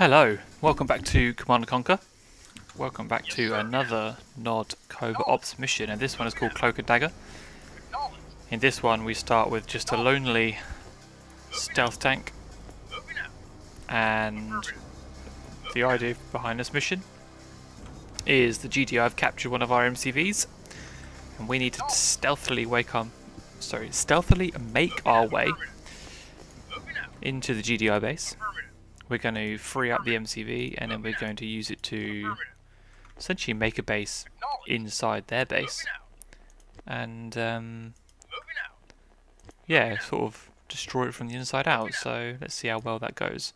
Hello, welcome back to Command & Conquer. Welcome back to another Nod Covert Ops mission, and this one is called Cloak and Dagger. In this one we start with just a lonely stealth tank, and the idea behind this mission is the GDI have captured one of our MCVs, and we need to stealthily make our way into the GDI base. We're going to free up the MCV and then we're going to use it to essentially make a base inside their base. And yeah, sort of destroy it from the inside out. So let's see how well that goes.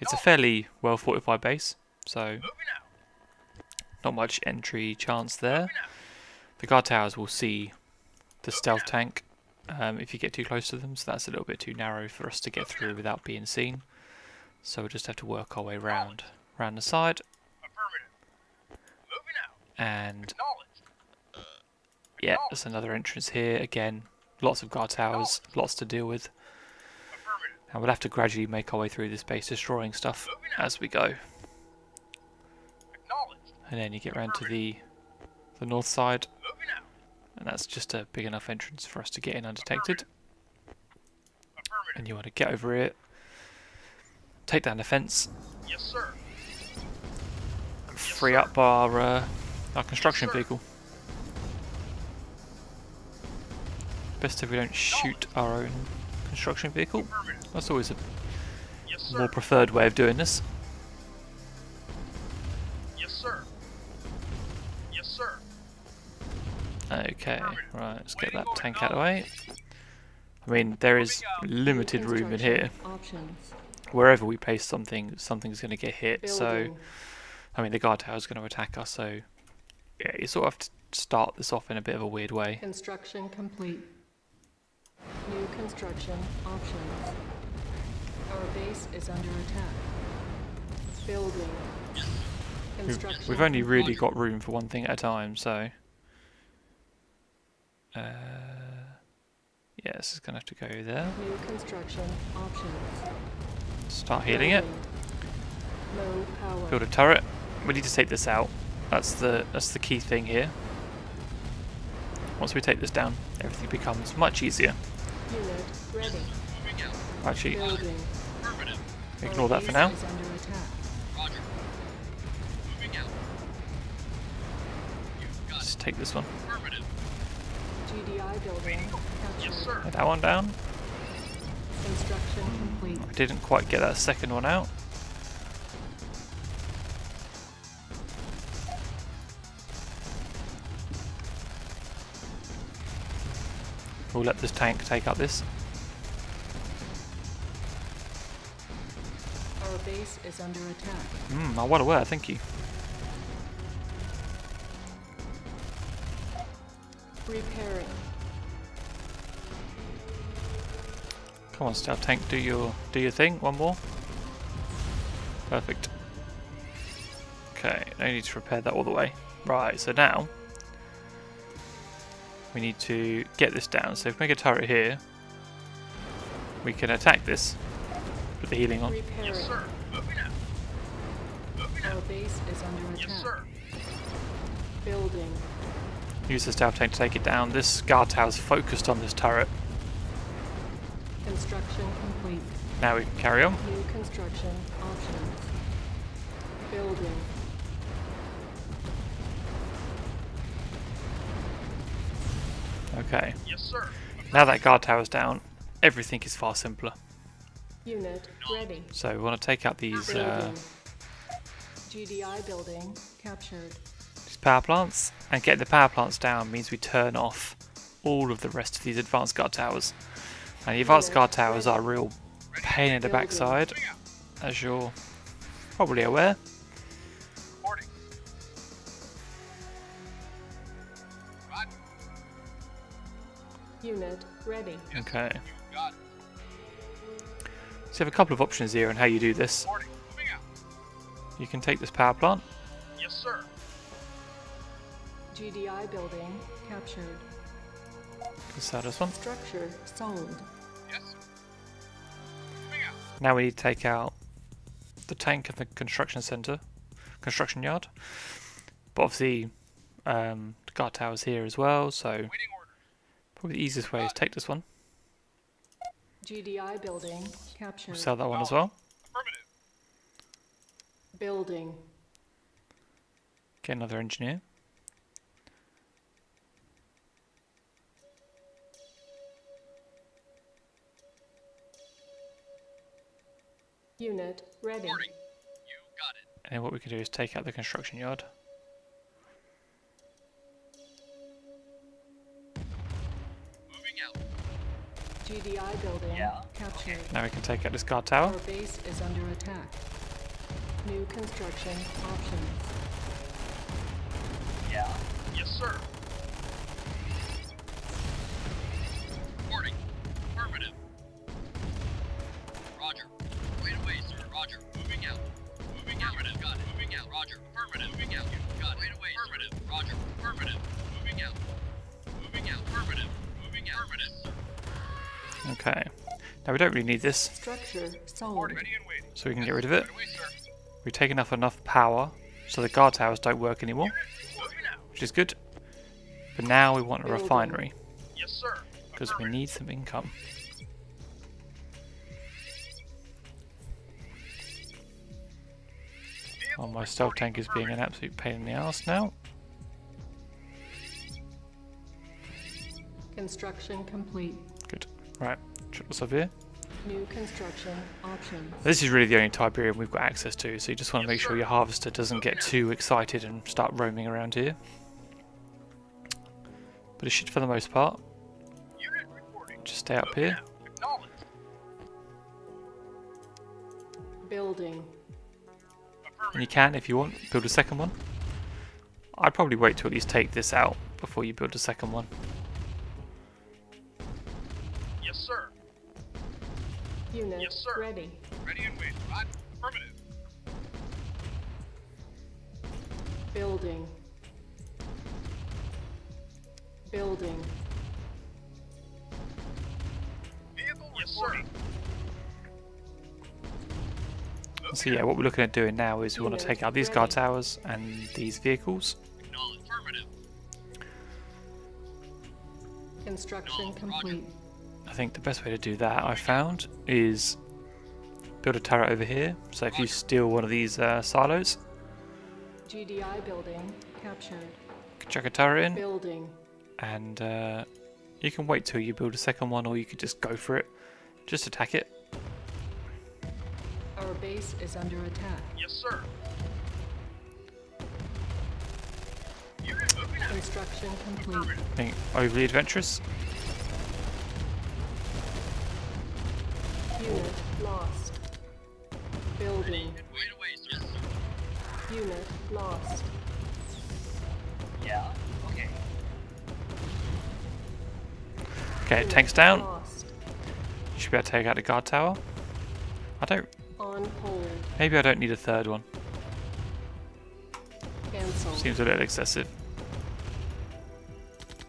It's a fairly well fortified base, so not much entry chance there. The guard towers will see the stealth tank if you get too close to them, so that's a little bit too narrow for us to get through without being seen. So we'll just have to work our way round the side, and yeah, there's another entrance here. Again, lots of guard towers, lots to deal with, and we'll have to gradually make our way through this base, destroying stuff as we go. And then you get round to the north side, and that's just a big enough entrance for us to get in undetected. And you want to get over it. Take down the fence. Yes, sir. And free up our construction vehicle. Best if we don't shoot our own construction vehicle. That's always a more preferred way of doing this. Yes, sir. Yes, sir. Okay, right. Let's get that tank out of the way. I mean, there is limited room in here. Options. Wherever we place something, something's going to get hit. Building. So, I mean, the guard tower is going to attack us. So, yeah, you sort of have to start this off in a bit of a weird way. Construction complete. New construction options. Our base is under attack. Building. Construction. We've only really got room for one thing at a time. So, yeah, this is going to have to go there. New construction options. Start healing it. Build a turret. We need to take this out. That's the key thing here. Once we take this down, everything becomes much easier. Actually, ignore that for now. Let's take this one. Get that one down. I didn't quite get that second one out. We'll let this tank take out this. Our base is under attack. I want to wear, thank you. Repairing. Come on, stealth tank, do your thing. One more. Perfect. Okay, no need to repair that all the way. Right, so now we need to get this down. So if we make a turret here, we can attack this. Put the healing on. Yes, sir. Our base is under attack. Yes, sir. Building. Use the stealth tank to take it down. This guard tower's focused on this turret. Construction complete. Now we can carry on. New construction options. Building. Okay. Yes, sir. Now that guard tower's down, everything is far simpler. Unit ready. So we want to take out these GDI building captured. These power plants, and getting the power plants down means we turn off all of the rest of these advanced guard towers. And the advanced guard towers are a real pain in the backside, as you're probably aware. Unit ready. Okay. So you have a couple of options here on how you do this. You can take this power plant. Yes, sir. GDI building captured. Inside this one. Structure sold. Now we need to take out the tank and the construction center, construction yard. But obviously, the guard tower's here as well, so probably the easiest way is take this one. GDI building captured. We'll sell that one as well. Affirmative. Building. Get another engineer. Unit ready. You got it. And what we can do is take out the construction yard. Moving out. GDI building captured. Now we can take out this guard tower. Our base is under attack. New construction options. Yeah. Yes, sir. Reporting. Affirmative. Roger. Roger, moving out. Moving out. Got it. Moving out. Roger. Affirmative. Moving out. Got it. Right away. Affirmative. Roger. Affirmative. Moving out. Moving out. Affirmative. Moving out. Affirmative. Okay. Now we don't really need this. Structure solid. So we can get rid of it. We've taken off enough power so the guard towers don't work anymore, which is good. But now we want a refinery. Yes, sir. Because we need some income. Oh, my stealth tank is being an absolute pain in the ass now. Construction complete. Good. Right. Check this up here. New construction options. This is really the only Tiberium we've got access to, so you just want to make sure your harvester doesn't get too excited and start roaming around here. But it should, for the most part, just stay up here. Building. And you can, if you want, build a second one. I'd probably wait to at least take this out before you build a second one. Yes, sir. Unit ready. Ready and waiting. Right. Affirmative. Building. Building. Vehicle reporting. So yeah, what we're looking at doing now is we want to take out these guard towers and these vehicles. Construction complete. I think the best way to do that, I found, is build a turret over here. So if you steal one of these silos, GDI building captured. You can chuck a turret in, and you can wait till you build a second one, or you could just go for it, just attack it. Our base is under attack. Yes, sir. Construction complete. Being overly adventurous. Unit lost. Building. Unit lost. Yeah. Okay. Okay, tanks down. Lost. Should be able to take out the guard tower. I don't. On hold. Maybe I don't need a third one. Cancel. Seems a little excessive.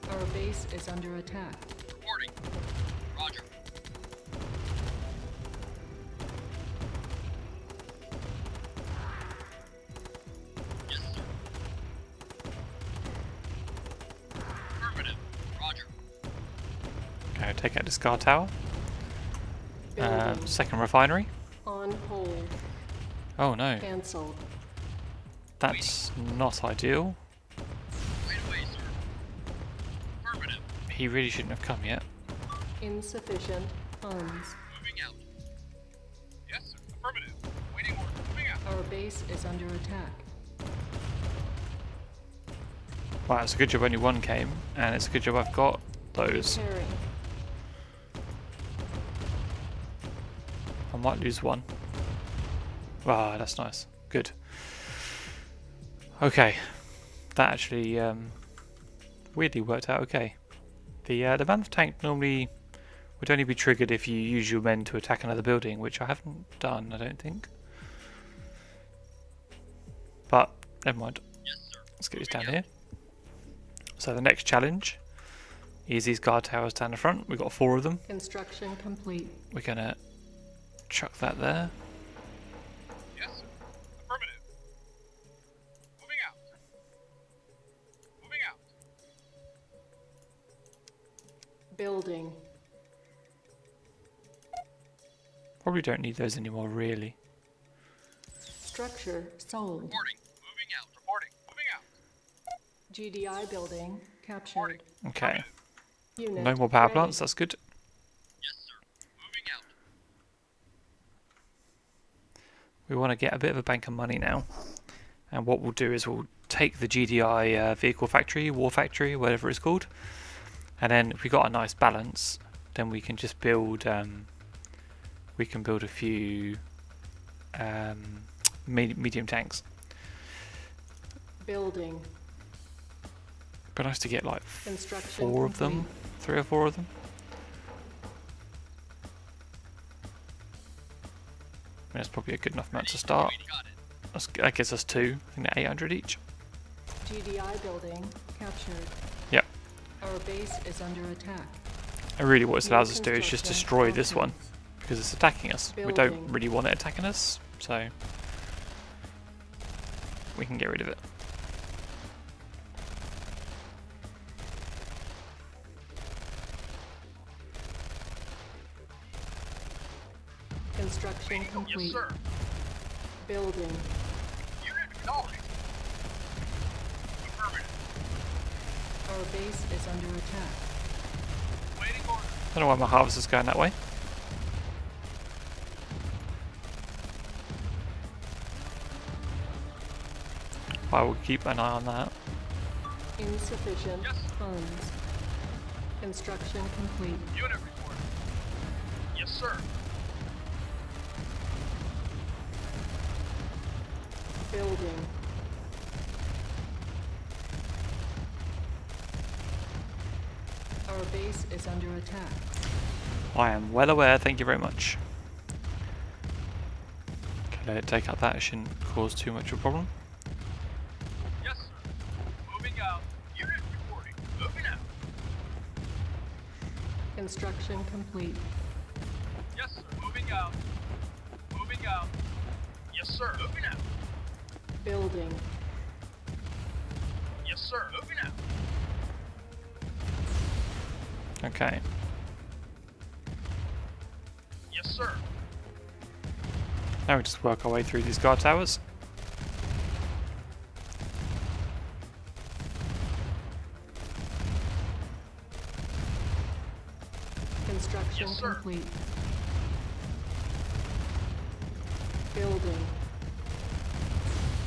Our base is under attack. Reporting. Roger. Yes, sir. Affirmative. Roger. Okay, take out this guard tower. Second refinery. On hold. Oh no. Cancelled. That's not ideal. Wait away, sir. Affirmative. He really shouldn't have come yet. Insufficient funds. Moving out. Yes, sir. Affirmative. Waiting order. Moving out. Our base is under attack. Wow, it's a good job only one came, and it's a good job I've got those. Repairing. I might lose one. Wow, that's nice. Good. Okay, that actually weirdly worked out okay. The mammoth tank normally would only be triggered if you use your men to attack another building, which I haven't done, I don't think. But never mind. Let's get this down here. So the next challenge is these guard towers down the front. We've got 4 of them. Construction complete. We're gonna chuck that there. Yes, building. Probably don't need those anymore, really. Structure sold. Reporting. Moving out. Reporting. Moving out. GDI building captured. Okay. Unit no more power ready. Plants. That's good. Yes, sir. Moving out. We want to get a bit of a bank of money now. And what we'll do is we'll take the GDI vehicle factory, war factory, whatever it's called. And then if we got a nice balance, then we can just build. We can build a few medium tanks. Building. But nice to get like four of them, three or four of them. I mean, that's probably a good enough amount to start. That gives us two. I think they're 800 each. GDI building captured. Yep. Our base is under attack. And really what it allows us to do is just destroy this one, because it's attacking us. Building. We don't really want it attacking us, so we can get rid of it. Construction complete. Yes, sir. Building. Our base is under attack. Waiting order. I don't know why my harvest is going that way. I will keep an eye on that. Insufficient funds. Construction complete. Unit report. Yes, sir. Building. Our base is under attack. I am well aware, thank you very much. Okay, let it take out that, it shouldn't cause too much of a problem. Yes, sir. Moving out. Unit reporting. Moving out. Construction complete. Yes, sir. Moving out. Moving out. Yes, sir. Moving out. Building. Yes, sir. Moving out. Okay. Yes, sir. Now we just work our way through these guard towers. Construction complete. Building.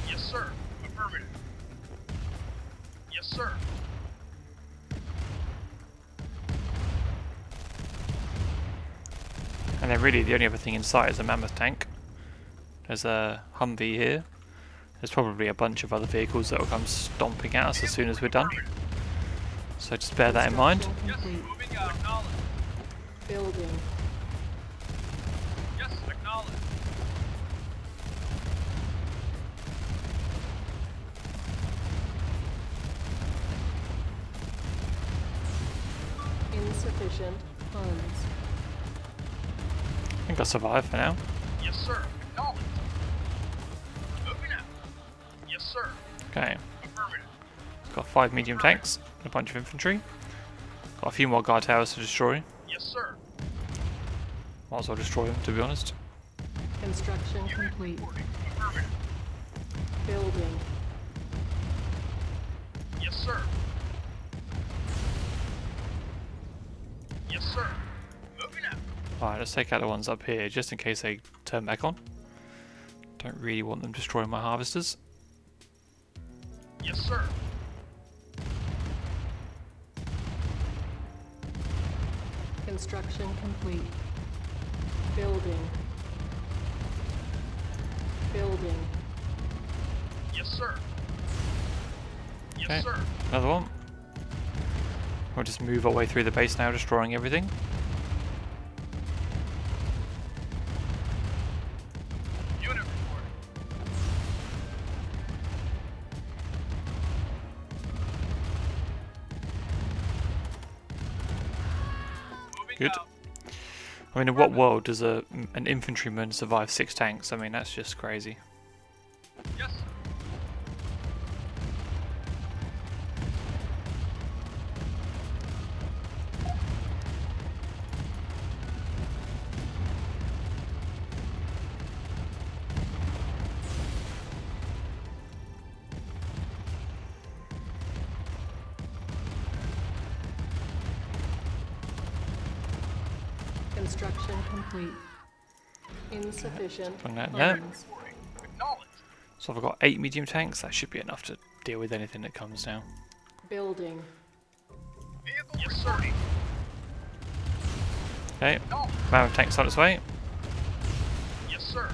Yes, sir. Affirmative. Yes, sir. And then really the only other thing in sight is a mammoth tank. There's a Humvee here. There's probably a bunch of other vehicles that will come stomping at us as soon as we're done. So just bear that in mind. Yes, moving out. Acknowledge. Building. Yes, acknowledge. Insufficient funds. I think I'll survive for now. Yes, sir. Acknowledge. Moving out. Yes, sir. Okay. Affirmative. Got 5 medium tanks and a bunch of infantry. Got a few more guard towers to destroy. Yes, sir. Might as well destroy them, to be honest. Construction complete. Affirmative. Building. Yes, sir. Yes, sir. Moving out. Alright, let's take out the ones up here, just in case they turn back on. Don't really want them destroying my harvesters. Yes, sir. Construction complete. Building. Building. Yes, sir. Yes, okay. Sir. Another one. We'll just move our way through the base now, destroying everything. Good. I mean, in what world does an infantryman survive 6 tanks? I mean, that's just crazy. Yes. Construction complete. Insufficient. Bring that down. So I've got 8 medium tanks. That should be enough to deal with anything that comes now. Building. Yes, sir. Okay. Mountain tanks on its way. Yes, sir.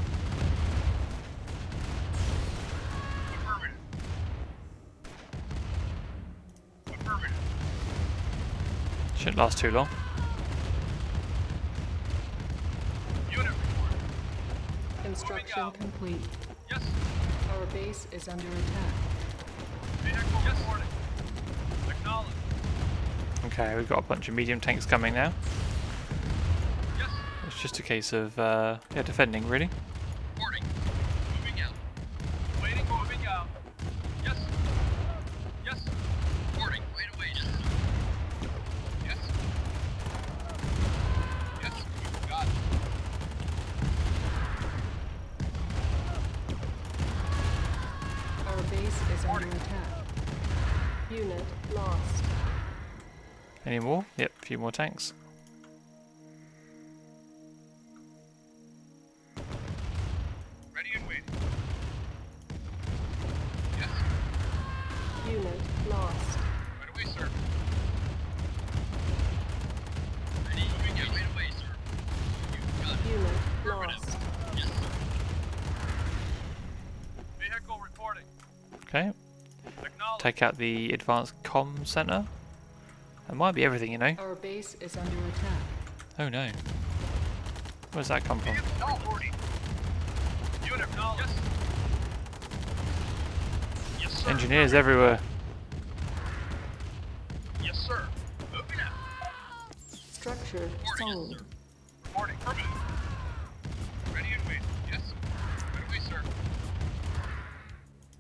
Affirmative. Shouldn't last too long. Unit report. Construction complete. Yes. Our base is under attack. Vehicle reporting. Acknowledged. Okay, we've got a bunch of medium tanks coming now. Yes. It's just a case of yeah, defending really. Reporting. Moving out. Waiting, moving out. Yes. Yes. Reporting. Wait away. Yes. Yes. Got it. Our base is under attack. Unit lost. Any more? Yep, a few more tanks. Ready and waiting. Yes. Unit lost. Right away, sir. Ready, moving out. Right away, sir. You've got it. Unit lost. Yes, sir. Vehicle reporting. Okay. Take out the advanced comm center. That might be everything, you know. Our base is under attack. Oh no. Where does that come from? Yes. Yes, engineers everywhere. Yes, sir. Moving out. Structure sold. Reporting. Ready and wait. Yes. Right away, sir.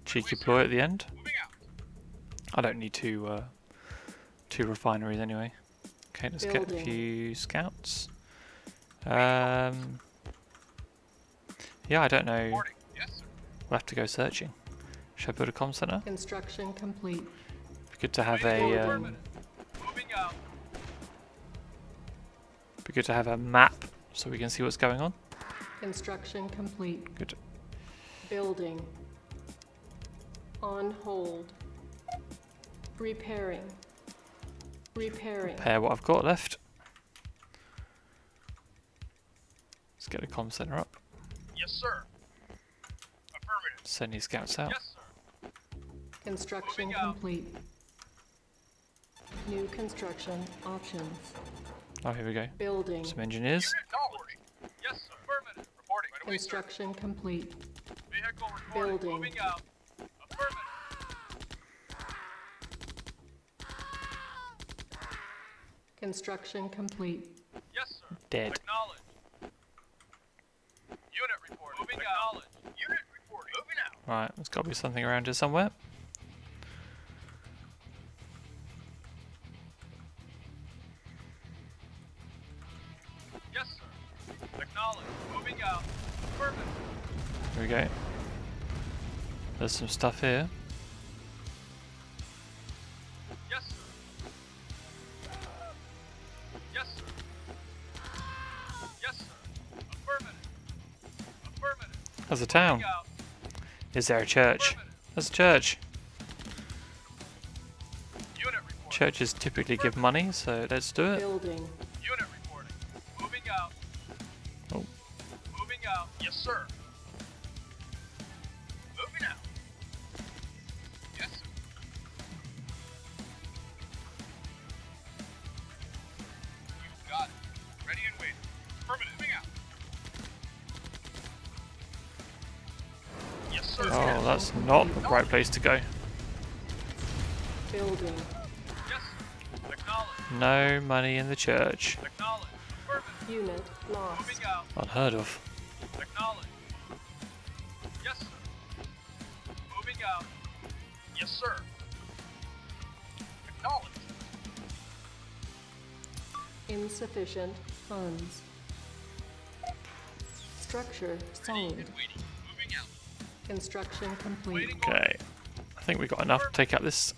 Cheeky ploy at the end. Moving out. I don't need to. Two refineries anyway. Okay, let's get a few scouts. Yeah, I don't know. We'll have to go searching. Should I build a comm center? Construction complete. Be good to have a. Be good to have a map so we can see what's going on. Construction complete. Good. Building. On hold. Repairing. Repairing. Repair what I've got left. Let's get the comm center up. Yes, sir. Affirmative. Send these scouts out. Yes, sir. Construction complete. New construction options. Oh, here we go. Building. Some engineers. Yes, sir. Affirmative. Reporting. Right away, construction sir. Complete. Vehicle reporting. Building. Moving out. Affirmative. Construction complete. Yes, sir. Dead. Acknowledge. Unit report. Moving out. Unit report. Moving out. Right, there's got to be something around here somewhere. Yes, sir. Acknowledge. Moving out. Affirmative. Here we go. There's some stuff here. There's a town. Is there a church? There's a church. Churches typically give money, so let's do it. Building. Unit reporting. Moving out. Oh. Moving out. Yes, sir. Moving out. Yes, sir. You've got it. Ready and waiting. Affirmative. Moving out. Oh, that's not the right place to go. Building. No money in the church. Unit lost. Unheard of. Yes, sir. Moving out. Yes, sir. Acknowledged. Insufficient funds. Structure sold. Construction complete. Okay, I think we got enough to take out this.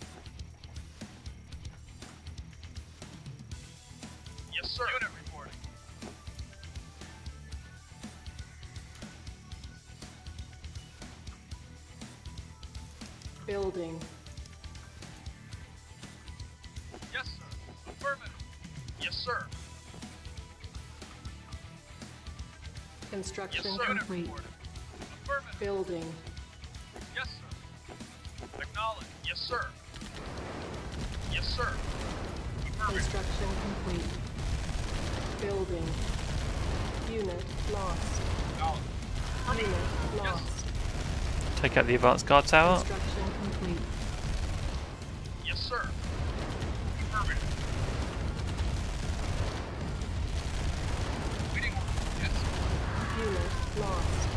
Yes, sir. Unit reporting. building. Yes, sir. Affirmative. Yes, sir. Construction complete. Affirmative. Building. Yes, sir. Acknowledge. Yes, sir. Yes, sir. Construction complete. Building. Unit lost. Acknowledge. Unit lost. Yes. Take out the advanced guard tower. Construction complete. Yes, sir. Affirmative. Waiting order. Yes. Unit lost.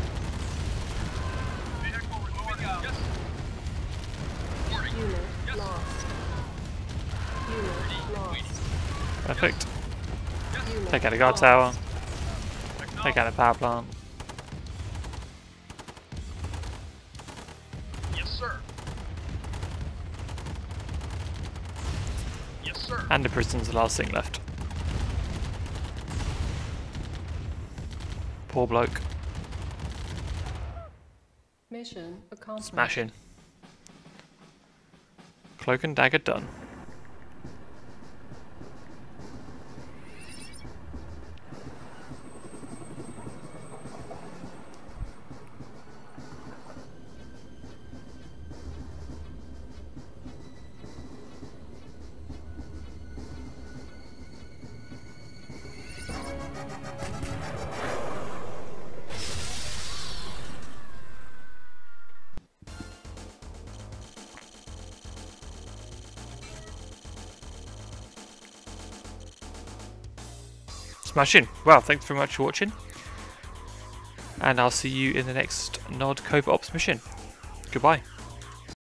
Vehicle reporting out. Yes. Reporting. Unit lost. Unit lost. Perfect. Yes. Yes. Take out a guard tower. Take out a power plant. And the prison's the last thing left. Poor bloke. Mission accomplished. Smashing. Cloak and dagger done. Smashing. Well, thanks very much for watching, and I'll see you in the next Nod Covert Ops mission. Goodbye.